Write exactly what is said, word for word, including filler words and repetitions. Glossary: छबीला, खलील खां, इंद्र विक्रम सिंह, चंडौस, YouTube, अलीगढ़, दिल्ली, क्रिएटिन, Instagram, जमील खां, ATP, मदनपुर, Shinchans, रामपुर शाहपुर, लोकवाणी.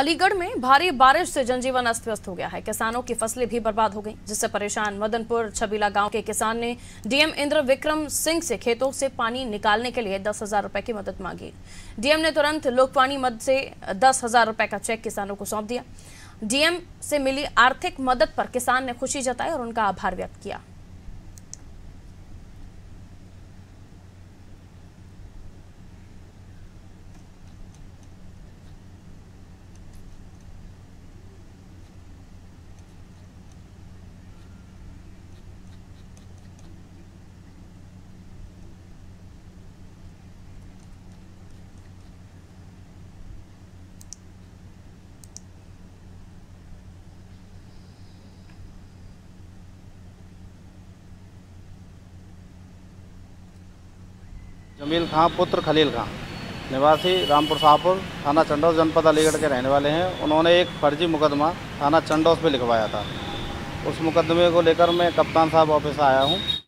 अलीगढ़ में भारी बारिश से जनजीवन अस्त व्यस्त हो गया है। किसानों की फसलें भी बर्बाद हो गई, जिससे परेशान मदनपुर छबीला गांव के किसान ने डीएम इंद्र विक्रम सिंह से खेतों से पानी निकालने के लिए दस हजार रुपए की मदद मांगी। डीएम ने तुरंत लोकवाणी मद से दस हजार रुपए का चेक किसानों को सौंप दिया। डीएम से मिली आर्थिक मदद पर किसान ने खुशी जताई और उनका आभार व्यक्त किया। जमील खां पुत्र खलील खां निवासी रामपुर शाहपुर थाना चंडौस जनपद अलीगढ़ के रहने वाले हैं। उन्होंने एक फर्जी मुकदमा थाना चंडौस पे लिखवाया था। उस मुकदमे को लेकर मैं कप्तान साहब ऑफिस आया हूं।